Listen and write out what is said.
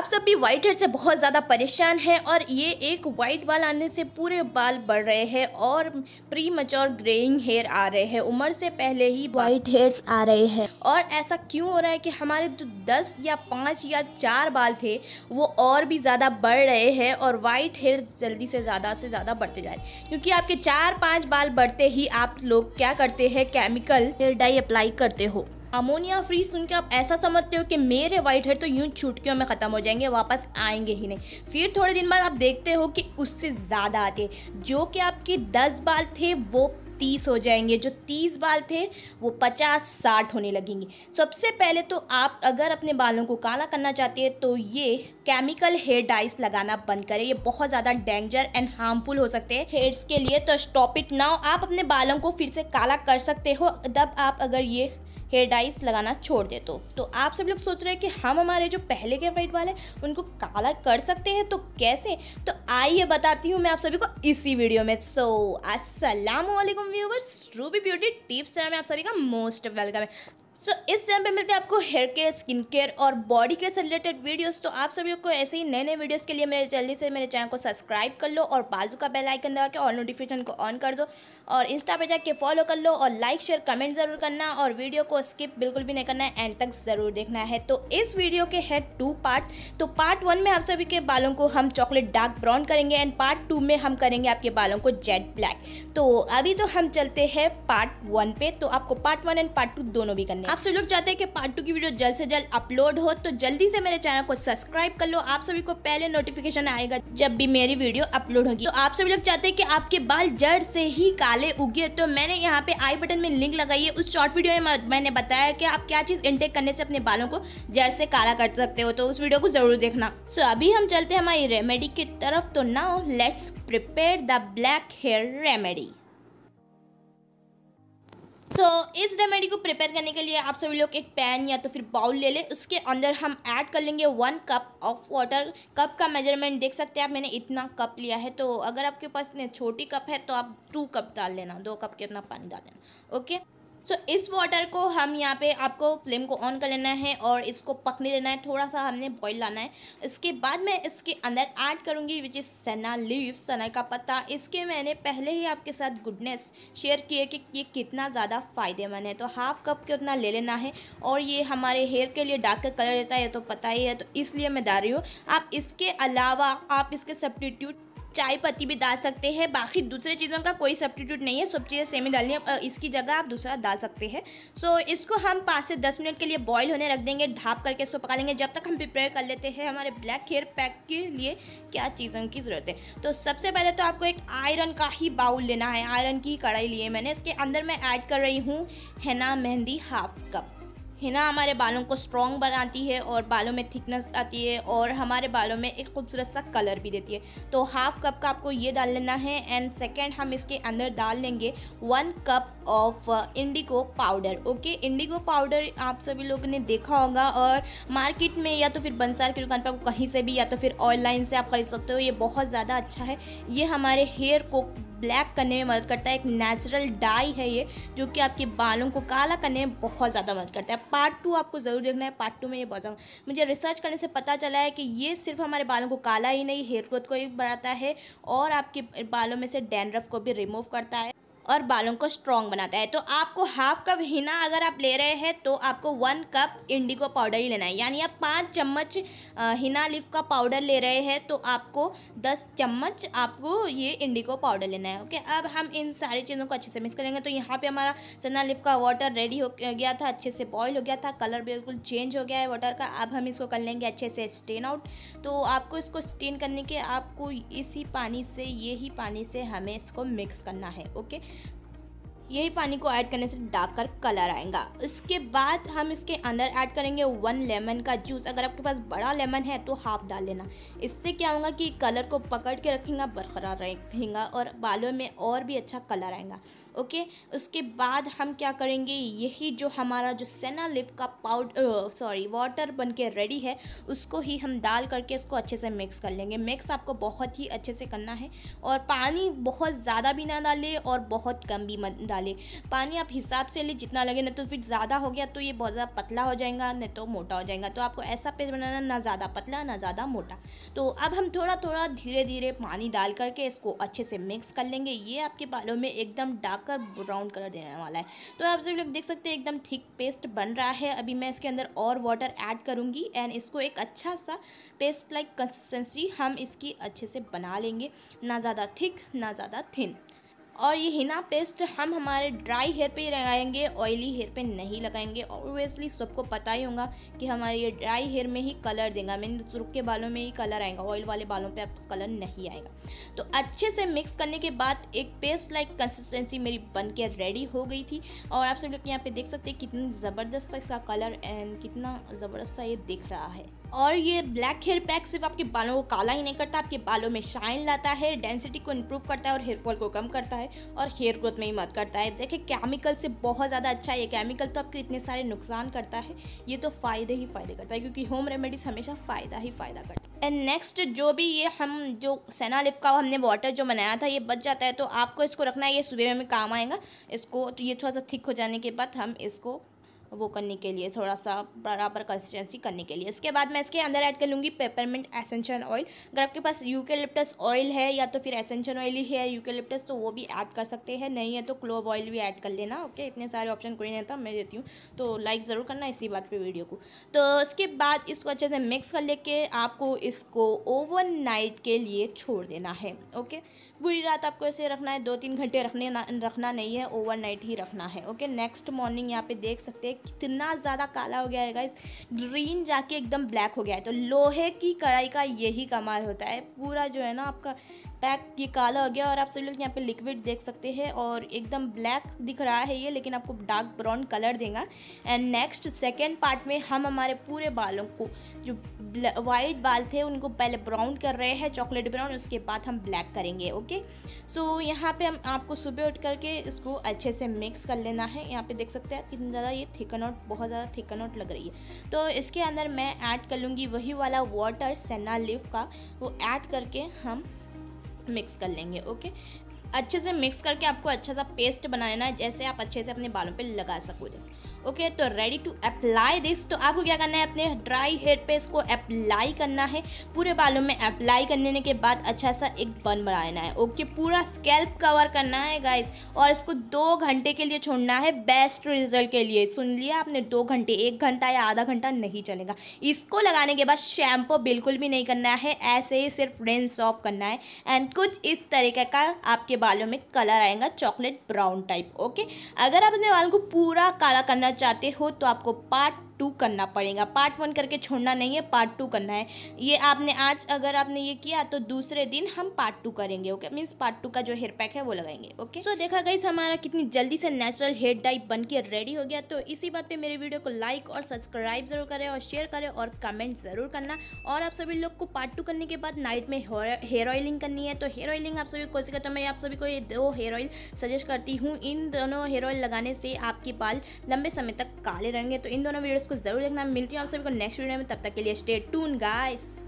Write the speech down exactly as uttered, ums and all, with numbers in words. आप सब भी वाइट हेयर से बहुत ज़्यादा परेशान हैं और ये एक वाइट बाल आने से पूरे बाल बढ़ रहे हैं और प्री मच्योर ग्रेइंग हेयर आ रहे हैं, उम्र से पहले ही वाइट हेयर्स आ रहे हैं। और ऐसा क्यों हो रहा है कि हमारे जो दस या पाँच या चार बाल थे वो और भी ज़्यादा बढ़ रहे हैं और वाइट हेयर्स जल्दी से ज़्यादा से ज़्यादा बढ़ते जा रहे हैं, क्योंकि आपके चार पाँच बाल बढ़ते ही आप लोग क्या करते हैं, केमिकल हेयर डाई अप्लाई करते हो। अमोनिया फ्री सुनकर आप ऐसा समझते हो कि मेरे वाइट हेयर तो यूँ छुटकियों में ख़त्म हो जाएंगे, वापस आएंगे ही नहीं। फिर थोड़े दिन बाद आप देखते हो कि उससे ज़्यादा आते, जो कि आपके दस बाल थे वो तीस हो जाएंगे, जो तीस बाल थे वो पचास साठ होने लगेंगे। सबसे पहले तो आप अगर अपने बालों को काला करना चाहते हैं तो ये केमिकल हेयर डाइस लगाना बंद करें, ये बहुत ज़्यादा डेंजर एंड हार्मफुल हो सकते हैं हेयर्स के लिए। तो स्टॉप इट नाउ, आप अपने बालों को फिर से काला कर सकते हो तब आप अगर ये हेयर डाइस लगाना छोड़ दे तो, तो आप सब लोग सोच रहे हैं कि हम हमारे जो पहले के वाइट बाल हैं उनको काला कर सकते हैं तो कैसे, तो आइए बताती हूँ मैं आप सभी को इसी वीडियो में। सो अस्सलामुअलैकुम viewers, Ruby beauty tips channel में आप सभी का मोस्ट वेलकम है। सो so, इस चैनल पे मिलते हैं आपको हेयर केयर, स्किन केयर और बॉडी केयर से रिलेटेड वीडियोस। तो आप सभी को ऐसे ही नए नए वीडियोस के लिए मेरे जल्दी से मेरे चैनल को सब्सक्राइब कर लो और बाजू का बेल आइकन दबा के और नोटिफिकेशन को ऑन कर दो और इंस्टा पे जाके फॉलो कर लो और लाइक शेयर कमेंट ज़रूर करना और वीडियो को स्किप बिल्कुल भी नहीं करना है, एंड तक ज़रूर देखना है। तो इस वीडियो के है टू पार्ट्स। तो पार्ट वन में आप सभी के बालों को हम चॉकलेट डार्क ब्राउन करेंगे एंड पार्ट टू में हम करेंगे आपके बालों को जेट ब्लैक। तो अभी तो हम चलते हैं पार्ट वन पे। तो आपको part one and part two दोनों भी करने। आप सब लोग चाहते हैं कि पार्ट टू की वीडियो जल्द से जल्द अपलोड हो तो जल्दी से मेरे चैनल को सब्सक्राइब कर लो, आप सभी को पहले नोटिफिकेशन आएगा जब भी मेरी वीडियो अपलोड होगी। तो आप सभी लोग चाहते हैं कि आपके बाल जड़ से ही काले उगे, तो मैंने यहाँ पे आई बटन में लिंक लगाई है। उस शॉर्ट वीडियो में मैंने बताया कि आप क्या चीज इंटेक करने से अपने बालों को जड़ से काला कर सकते हो, तो उस वीडियो को जरूर देखना। सो अभी हम चलते हैं हमारी रेमेडी की तरफ। तो now let's prepare the black hair remedy. तो so, इस रेमेडी को प्रिपेयर करने के लिए आप सभी लोग एक पैन या तो फिर बाउल ले लें, उसके अंदर हम ऐड कर लेंगे one cup of water. Cup का मेजरमेंट देख सकते हैं आप, मैंने इतना कप लिया है। तो अगर आपके पास इतने छोटी कप है तो आप टू कप डाल लेना, दो कप के इतना पानी डाल देना। ओके सो so, इस वाटर को हम यहाँ पे आपको फ्लेम को ऑन कर लेना है और इसको पकने देना है, थोड़ा सा हमने बॉईल लाना है। इसके बाद मैं इसके अंदर ऐड करूँगी विच इज़ सना लीव, सना का पत्ता। इसके मैंने पहले ही आपके साथ गुडनेस शेयर किए कि ये कितना ज़्यादा फ़ायदेमंद है, तो हाफ कप के उतना ले लेना है। और ये हमारे हेयर के लिए डार्क कलर रहता है, ये तो पता ही है, तो इसलिए मैं डाल रही हूँ। आप इसके अलावा आप इसके सब्स्टिट्यूट चाय पत्ती भी डाल सकते हैं, बाकी दूसरे चीज़ों का कोई सब्स्टिट्यूट नहीं है, सब चीज़ें सेम ही डालनी है। इसकी जगह आप दूसरा डाल सकते हैं। सो so, इसको हम पाँच से दस मिनट के लिए बॉईल होने रख देंगे, ढाप करके इसको पका लेंगे जब तक हम प्रिपेयर कर लेते हैं हमारे ब्लैक हेयर पैक के लिए क्या चीज़ों की ज़रूरत है। तो सबसे पहले तो आपको एक आयरन का ही बाउल लेना है, आयरन की कढ़ाई लिए मैंने। इसके अंदर मैं ऐड कर रही हूँ हेना मेहंदी हाफ कप। हिना हमारे बालों को स्ट्रॉन्ग बनाती है और बालों में थिकनेस आती है और हमारे बालों में एक खूबसूरत सा कलर भी देती है। तो हाफ कप का आपको ये डाल लेना है। एंड सेकंड हम इसके अंदर डाल लेंगे one cup of indigo powder. Okay indigo powder आप सभी लोगों ने देखा होगा और मार्केट में या तो फिर बंसार की दुकान पर कहीं से भी या तो फिर ऑयल लाइन से आप खरीद सकते हो। ये बहुत ज़्यादा अच्छा है, ये हमारे हेयर को ब्लैक करने में मदद करता है, एक नेचुरल डाई है ये जो कि आपके बालों को काला करने में बहुत ज़्यादा मदद करता है। पार्ट टू आपको ज़रूर देखना है, पार्ट टू में ये बहुत ज़्यादा मुझे रिसर्च करने से पता चला है कि ये सिर्फ हमारे बालों को काला ही नहीं, हेयर ग्रोथ को भी बढ़ाता है और आपके बालों में से डैंड्रफ को भी रिमूव करता है और बालों को स्ट्रॉन्ग बनाता है। तो आपको हाफ कप हिना अगर आप ले रहे हैं तो आपको वन कप इंडिगो पाउडर ही लेना है, यानी आप पाँच चम्मच हिना लीफ का पाउडर ले रहे हैं तो आपको दस चम्मच आपको ये इंडिगो पाउडर लेना है। ओके अब हम इन सारी चीज़ों को अच्छे से मिक्स करेंगे। तो यहाँ पे हमारा सना लीफ का वाटर रेडी हो गया था, अच्छे से बॉयल हो गया था, कलर बिल्कुल चेंज हो गया है वाटर का। अब हम इसको कर लेंगे अच्छे से स्टेन आउट। तो आपको इसको स्टेन करने के आपको इसी पानी से ये ही पानी से हमें इसको मिक्स करना है। ओके यही पानी को ऐड करने से डार्कर कलर आएगा। इसके बाद हम इसके अंदर ऐड करेंगे वन लेमन का जूस। अगर आपके पास बड़ा लेमन है तो हाफ डाल लेना, इससे क्या होगा कि कलर को पकड़ के रखेगा, बरकरार रहेगा और बालों में और भी अच्छा कलर आएगा। ओके। उसके बाद हम क्या करेंगे, यही जो हमारा जो सेना लीफ का पाउडर सॉरी वाटर बनके रेडी है उसको ही हम डाल करके इसको अच्छे से मिक्स कर लेंगे। मिक्स आपको बहुत ही अच्छे से करना है और पानी बहुत ज़्यादा भी ना डाले और बहुत कम भी मत डाले। पानी आप हिसाब से ले जितना लगे, नहीं तो फिर ज़्यादा हो गया तो ये बहुत ज़्यादा पतला हो जाएगा नहीं तो मोटा हो जाएगा। तो आपको ऐसा पेस्ट बनाना, ना ज़्यादा पतला ना ज़्यादा मोटा। तो अब हम थोड़ा थोड़ा धीरे धीरे पानी डाल करके इसको अच्छे से मिक्स कर लेंगे। ये आपके बालों में एकदम डार्कर ब्राउन कलर देने वाला है। तो आप सभी लोग देख सकते हैं एकदम थिक पेस्ट बन रहा है। अभी मैं इसके अंदर और वाटर ऐड करूँगी एंड इसको एक अच्छा सा पेस्ट लाइक कंसिस्टेंसी हम इसकी अच्छे से बना लेंगे, ना ज़्यादा थिक ना ज़्यादा थिन। और ये हिना पेस्ट हम हमारे ड्राई हेयर पे ही लगाएंगे, ऑयली हेयर पे नहीं लगाएंगे। ऑब्वियसली सबको पता ही होगा कि हमारे ये ड्राई हेयर में ही कलर देगा, मेरे सूखे बालों में ही कलर आएगा, ऑयल वाले बालों पे आपको कलर नहीं आएगा। तो अच्छे से मिक्स करने के बाद एक पेस्ट लाइक कंसिस्टेंसी मेरी बन के रेडी हो गई थी। और आप सब लोग यहाँ पर देख सकते हैं कितना ज़बरदस्त सा कलर एंड कितना ज़बरदस्त सा ये दिख रहा है। और ये ब्लैक हेयर पैक सिर्फ आपके बालों को काला ही नहीं करता, आपके बालों में शाइन लाता है, डेंसिटी को इंप्रूव करता है और हेयर फॉल को कम करता है और हेयर ग्रोथ में ही मदद करता है। देखिए केमिकल से बहुत ज़्यादा अच्छा है। केमिकल तो आपके इतने सारे नुकसान करता है, ये तो फ़ायदे ही फ़ायदे करता है क्योंकि होम रेमेडीज़ हमेशा फ़ायदा ही फ़ायदा करता है। एंड नेक्स्ट जो भी ये हम जो सेना लिप का हमने वाटर जो बनाया था ये बच जाता है, तो आपको इसको रखना है, ये सुबह में काम आएगा। इसको तो ये थोड़ा सा थिक हो जाने के बाद हम इसको वो करने के लिए थोड़ा सा बराबर कंसिस्टेंसी करने के लिए उसके बाद मैं इसके अंदर ऐड कर लूँगी पेपरमिंट एसेंशन ऑयल। अगर आपके पास यूकेलिप्टस ऑयल है या तो फिर एसेंशन ऑयल ही है, यूकेलिप्टस तो वो भी ऐड कर सकते हैं, नहीं है तो क्लोव ऑयल भी ऐड कर लेना। ओके, इतने सारे ऑप्शन कोई नहीं था, मैं देती हूँ। तो लाइक ज़रूर करना इसी बात पर वीडियो को। तो उसके बाद इसको अच्छे से मिक्स कर लेके आपको इसको ओवर नाइट के लिए छोड़ देना है। ओके, पूरी रात आपको ऐसे रखना है, दो तीन घंटे रखने रखना नहीं है, ओवर नाइट ही रखना है। ओके, नेक्स्ट मॉर्निंग यहाँ पर देख सकते हैं कितना ज़्यादा काला हो गया है गाइस, ग्रीन जाके एकदम ब्लैक हो गया है। तो लोहे की कढ़ाई का यही कमाल होता है, पूरा जो है ना आपका पैक ये काला हो गया। और आप सब लोग यहाँ पे लिक्विड देख सकते हैं और एकदम ब्लैक दिख रहा है ये, लेकिन आपको डार्क ब्राउन कलर देगा। एंड नेक्स्ट सेकेंड पार्ट में हम हमारे पूरे बालों को जो वाइट बाल थे उनको पहले ब्राउन कर रहे हैं, चॉकलेट ब्राउन, उसके बाद हम ब्लैक करेंगे। ओके, सो so, यहाँ पे हम आपको सुबह उठ करके इसको अच्छे से मिक्स कर लेना है। यहाँ पे देख सकते हैं कितनी ज़्यादा ये थिकन आउट, बहुत ज़्यादा थिकन आउट लग रही है। तो इसके अंदर मैं ऐड कर लूँगी वही वाला वाटर सेना लीफ का, वो ऐड करके हम मिक्स कर लेंगे। ओके, अच्छे से मिक्स करके आपको अच्छा सा पेस्ट बनाना है, जैसे आप अच्छे से अपने बालों पे लगा सको जैसे। ओके, तो रेडी टू अप्लाई दिस। तो आपको क्या करना है, अपने ड्राई हेयर पे इसको अप्लाई करना है, पूरे बालों में अप्लाई कर लेने के बाद अच्छा सा एक बन बना लेना है। ओके, पूरा स्कैल्प कवर करना है गाइस और इसको दो घंटे के लिए छोड़ना है बेस्ट रिजल्ट के लिए। सुन लिया आपने, दो घंटे, एक घंटा या आधा घंटा नहीं चलेगा। इसको लगाने के बाद शैम्पू बिल्कुल भी नहीं करना है, ऐसे ही सिर्फ रिंस ऑफ करना है। एंड कुछ इस तरीके का आपके बालों में कलर आएगा, चॉकलेट ब्राउन टाइप। ओके, अगर आप अपने बालों को पूरा काला करना चाहते हो तो आपको पार्ट टू करना पड़ेगा। पार्ट वन करके छोड़ना नहीं है, पार्ट टू करना है। ये आपने आज अगर आपने ये किया तो दूसरे दिन हम पार्ट टू करेंगे। ओके, मीन्स पार्ट टू का जो हेयर पैक है वो लगाएंगे। ओके, सो so, देखा गाइस हमारा कितनी जल्दी से नेचुरल हेयर डाई बन के रेडी हो गया। तो इसी बात पे मेरे वीडियो को लाइक और सब्सक्राइब जरूर करें और शेयर करें और कमेंट ज़रूर करना। और आप सभी लोग को पार्ट टू करने के बाद नाइट में हेयर ऑयलिंग करनी है। तो हेयर ऑयलिंग आप सभी कोशिश करते हैं, मैं आप सभी को ये दो हेयर ऑयल सजेस्ट करती हूँ। इन दोनों हेयर ऑयल लगाने से आपके बाल लंबे समय तक काले रहेंगे। तो इन दोनों वीडियोज़ को जरूर देखना। मिलती हूँ आप सभी को नेक्स्ट वीडियो में, तब तक के लिए स्टे ट्यून गाइस।